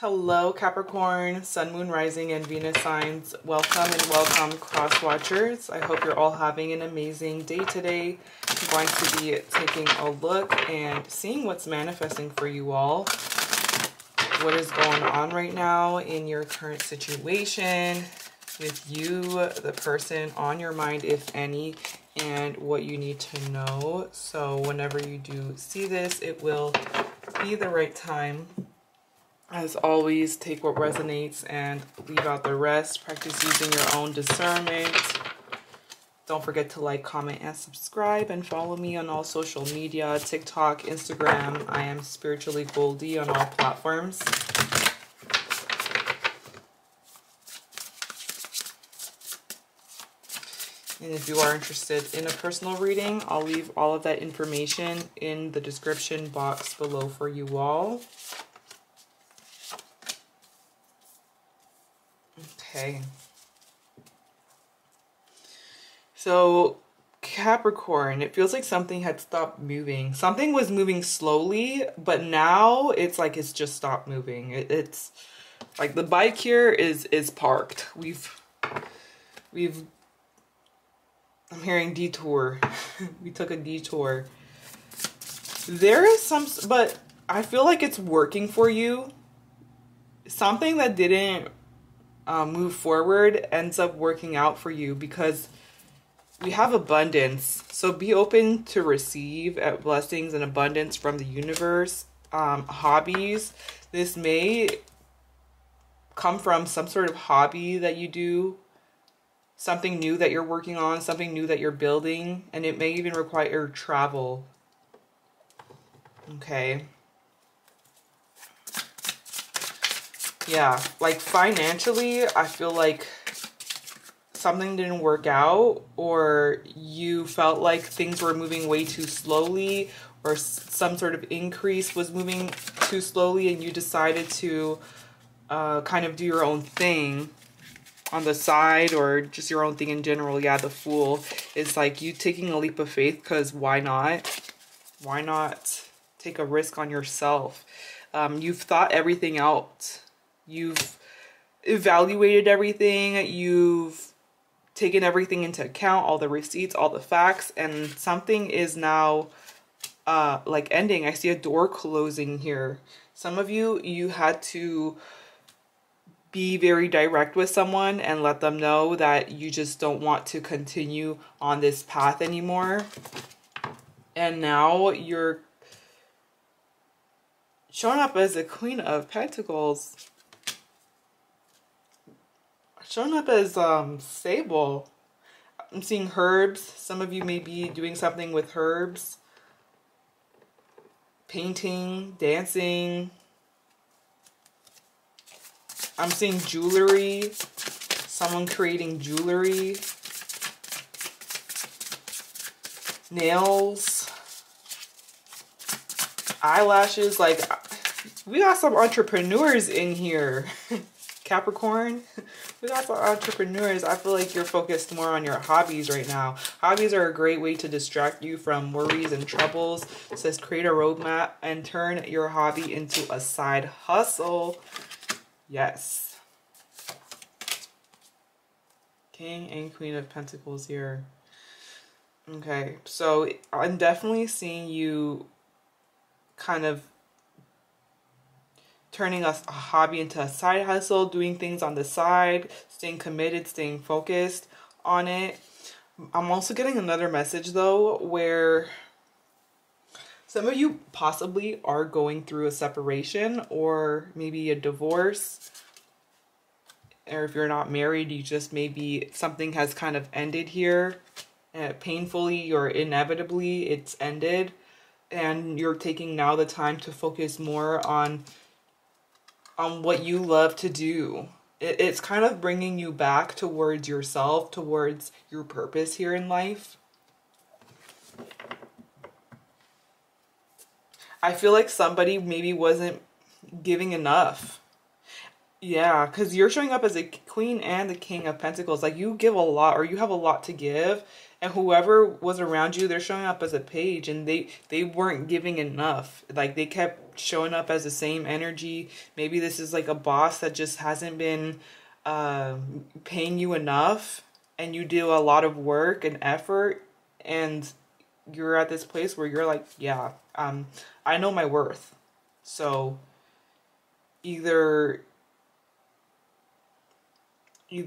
Hello, Capricorn, Sun, Moon, Rising, and Venus signs. Welcome and welcome, cross watchers. I hope you're all having an amazing day today. I'm going to be taking a look and seeing what's manifesting for you all. What is going on right now in your current situation with you, the person on your mind, if any, and what you need to know. So whenever you do see this, it will be the right time. As always, take what resonates and leave out the rest. Practice using your own discernment. Don't forget to like, comment, and subscribe, and follow me on all social media, TikTok, Instagram. I am Spiritually Goldie on all platforms. And if you are interested in a personal reading, I'll leave all of that information in the description box below for you all. Okay. So Capricorn, it feels like something had stopped moving. Something was moving slowly, but now it's like it's just stopped moving. It's like the bike here is parked. I'm hearing detour. We took a detour. There is some, but I feel like it's working for you. Something that didn't move forward ends up working out for you because we have abundance. So be open to receive blessings and abundance from the universe. Hobbies. This may come from some sort of hobby that you do. Something new that you're working on. Something new that you're building. And it may even require travel. Okay. Yeah, like financially, I feel like something didn't work out, or you felt like things were moving way too slowly, or some sort of increase was moving too slowly, and you decided to kind of do your own thing on the side, or just your own thing in general. Yeah, the Fool is like you taking a leap of faith because why not? Why not take a risk on yourself? You've thought everything out. You've evaluated everything, you've taken everything into account, all the receipts, all the facts, and something is now like ending. I see a door closing here. Some of you, you had to be very direct with someone and let them know that you just don't want to continue on this path anymore. And now you're showing up as a Queen of Pentacles. Showing up as stable. I'm seeing herbs. Some of you may be doing something with herbs. Painting, dancing. I'm seeing jewelry. Someone creating jewelry. Nails. Eyelashes. Like, we got some entrepreneurs in here. Capricorn, we got some entrepreneurs. I feel like you're focused more on your hobbies right now. Hobbies are a great way to distract you from worries and troubles. It says create a roadmap and turn your hobby into a side hustle. Yes. King and Queen of Pentacles here. Okay, so I'm definitely seeing you kind of turning a hobby into a side hustle, doing things on the side, staying committed, staying focused on it. I'm also getting another message though, where some of you possibly are going through a separation or maybe a divorce. Or if you're not married, you just maybe something has kind of ended here. Painfully or inevitably, it's ended. And you're taking now the time to focus more on what you love to do. It's kind of bringing you back towards yourself, towards your purpose here in life. I feel like somebody maybe wasn't giving enough. Yeah, because you're showing up as a queen and the king of pentacles. Like, you give a lot, or you have a lot to give. And whoever was around you, they're showing up as a page, and they weren't giving enough. Like, they kept showing up as the same energy. Maybe this is like a boss that just hasn't been paying you enough, and you do a lot of work and effort, and you're at this place where you're like, yeah, I know my worth. So either you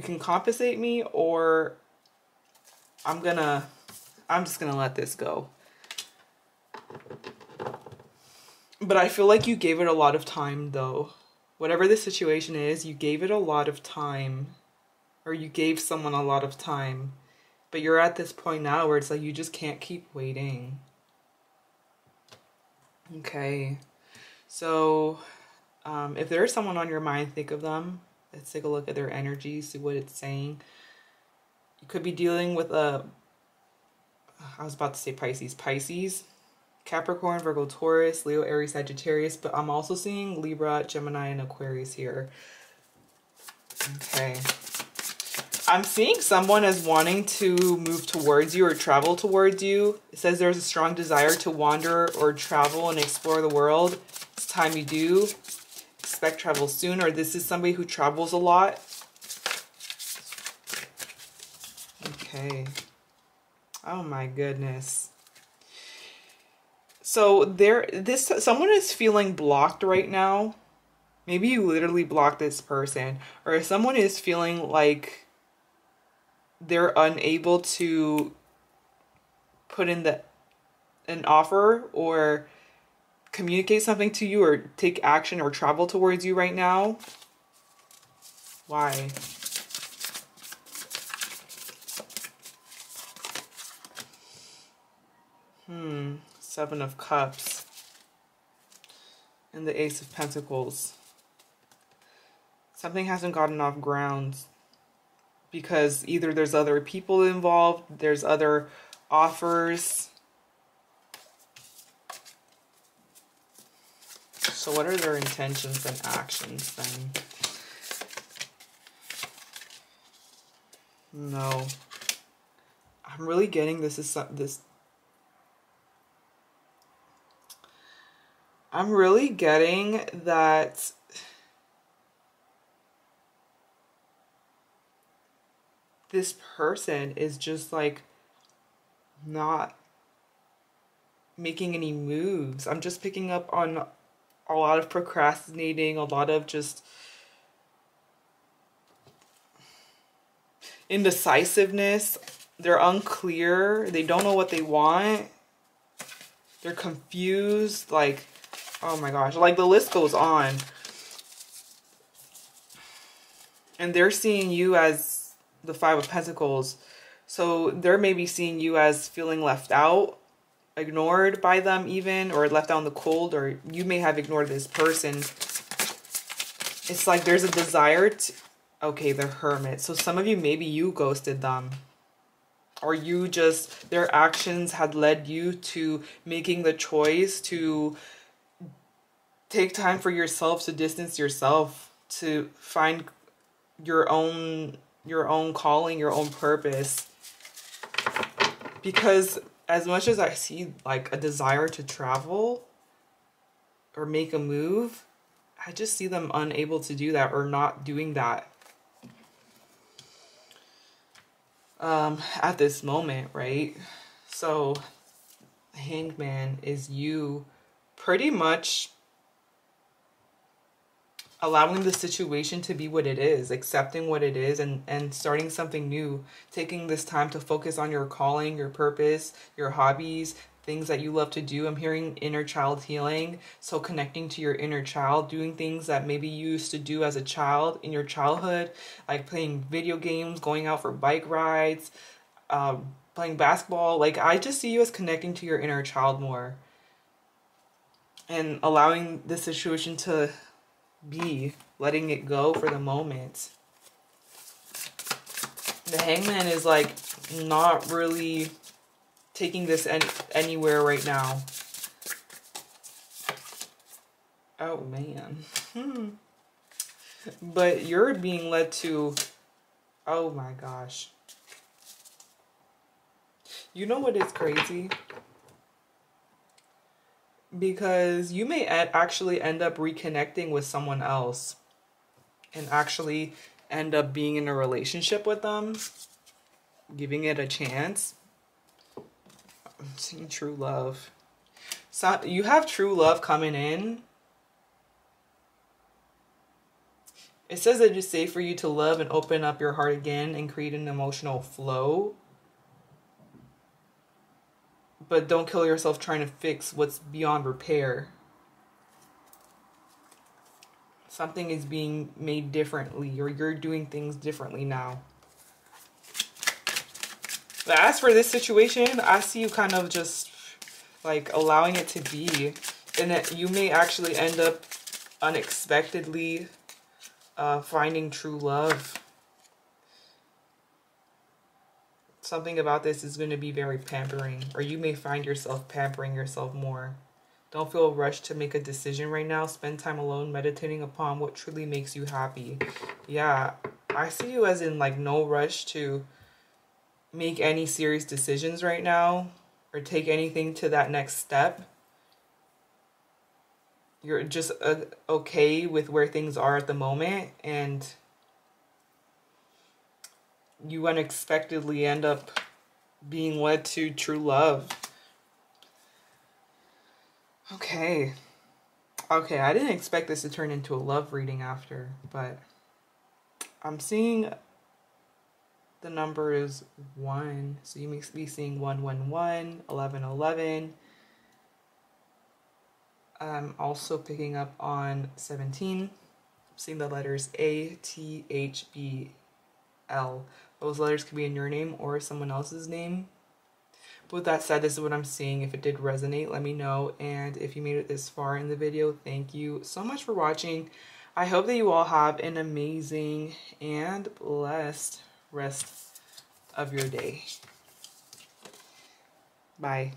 can compensate me, or I'm just gonna let this go. But I feel like you gave it a lot of time, though. Whatever the situation is, you gave it a lot of time, or you gave someone a lot of time, but you're at this point now where it's like you just can't keep waiting. Okay, so if there is someone on your mind, think of them. Let's take a look at their energy, see what it's saying. You could be dealing with Pisces, Capricorn, Virgo, Taurus, Leo, Aries, Sagittarius, but I'm also seeing Libra, Gemini, and Aquarius here. Okay. I'm seeing someone as wanting to move towards you or travel towards you. It says there's a strong desire to wander or travel and explore the world. It's time you do. Expect travel soon, or this is somebody who travels a lot. Okay. Oh my goodness. So someone is feeling blocked right now. Maybe you literally blocked this person, or if someone is feeling like they're unable to put in an offer or communicate something to you or take action or travel towards you right now. Why? Seven of Cups and the Ace of Pentacles. Something hasn't gotten off ground because either there's other people involved, there's other offers. So what are their intentions and actions then? No. I'm really getting I'm really getting that this person is just like not making any moves. I'm just picking up on a lot of procrastinating, a lot of just indecisiveness. They're unclear. They don't know what they want. They're confused. Like, oh my gosh. Like, the list goes on. And they're seeing you as the Five of Pentacles. So they're maybe seeing you as feeling left out, ignored by them even, or left out in the cold, or you may have ignored this person. It's like there's a desire to... Okay, the Hermit. So some of you, maybe you ghosted them. Or you just... Their actions had led you to making the choice to take time for yourself, to distance yourself, to find your own calling, your own purpose. Because... as much as I see like a desire to travel or make a move, I just see them unable to do that or not doing that at this moment, right? So Hangman is you pretty much allowing the situation to be what it is, accepting what it is, and starting something new, taking this time to focus on your calling, your purpose, your hobbies, things that you love to do. I'm hearing inner child healing, so connecting to your inner child, doing things that maybe you used to do as a child in your childhood, like playing video games, going out for bike rides, playing basketball. Like, I just see you as connecting to your inner child more and allowing the situation to be, letting it go for the moment. The Hangman is like not really taking this anywhere right now. Oh, man. But you're being led to... Oh, my gosh. You know what is crazy? Because you may actually end up reconnecting with someone else and actually end up being in a relationship with them, giving it a chance. I'm seeing true love. So you have true love coming in. It says that it's safe for you to love and open up your heart again and create an emotional flow. But don't kill yourself trying to fix what's beyond repair. Something is being made differently, or you're doing things differently now. But as for this situation, I see you kind of just like allowing it to be. And that you may actually end up unexpectedly finding true love. Something about this is going to be very pampering, or you may find yourself pampering yourself more. Don't feel rushed to make a decision right now. Spend time alone, meditating upon what truly makes you happy. Yeah, I see you as in like no rush to make any serious decisions right now or take anything to that next step. You're just okay with where things are at the moment, and you unexpectedly end up being led to true love. Okay. Okay, I didn't expect this to turn into a love reading after, but I'm seeing the number is 1. So you may be seeing 111, 1111. I'm also picking up on 17. I'm seeing the letters A, T, H, B, L. Those letters could be in your name or someone else's name. But with that said, this is what I'm seeing. If it did resonate, let me know. And if you made it this far in the video, thank you so much for watching. I hope that you all have an amazing and blessed rest of your day. Bye.